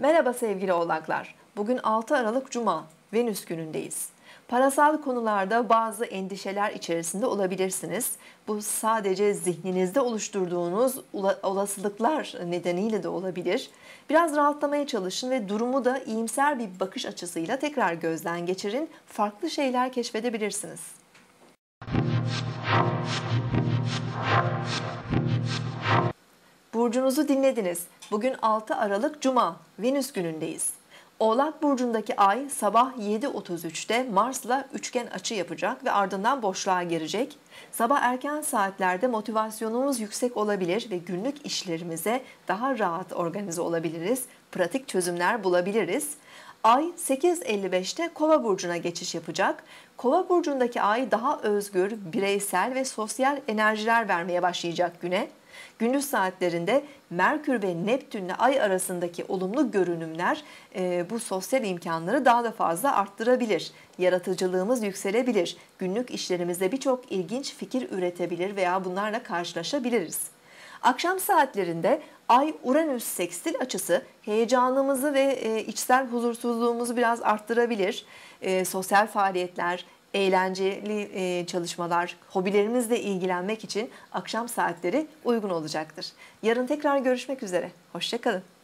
Merhaba sevgili oğlaklar. Bugün 6 Aralık Cuma, Venüs günündeyiz. Parasal konularda bazı endişeler içerisinde olabilirsiniz. Bu sadece zihninizde oluşturduğunuz olasılıklar nedeniyle de olabilir. Biraz rahatlamaya çalışın ve durumu da iyimser bir bakış açısıyla tekrar gözden geçirin. Farklı şeyler keşfedebilirsiniz. Burcunuzu dinlediniz. Bugün 6 Aralık Cuma, Venüs günündeyiz. Oğlak Burcu'ndaki ay sabah 7:33'te Mars'la üçgen açı yapacak ve ardından boşluğa girecek. Sabah erken saatlerde motivasyonumuz yüksek olabilir ve günlük işlerimize daha rahat organize olabiliriz, pratik çözümler bulabiliriz. Ay 8:55'te Kova Burcu'na geçiş yapacak. Kova Burcu'ndaki ay daha özgür, bireysel ve sosyal enerjiler vermeye başlayacak güne. Gündüz saatlerinde Merkür ve Neptünle ay arasındaki olumlu görünümler bu sosyal imkanları daha da fazla arttırabilir. Yaratıcılığımız yükselebilir. Günlük işlerimizde birçok ilginç fikir üretebilir veya bunlarla karşılaşabiliriz. Akşam saatlerinde Ay Uranüs sekstil açısı heyecanımızı ve içsel huzursuzluğumuzu biraz arttırabilir. Sosyal faaliyetler, eğlenceli çalışmalar, hobilerimizle ilgilenmek için akşam saatleri uygun olacaktır. Yarın tekrar görüşmek üzere. Hoşça kalın.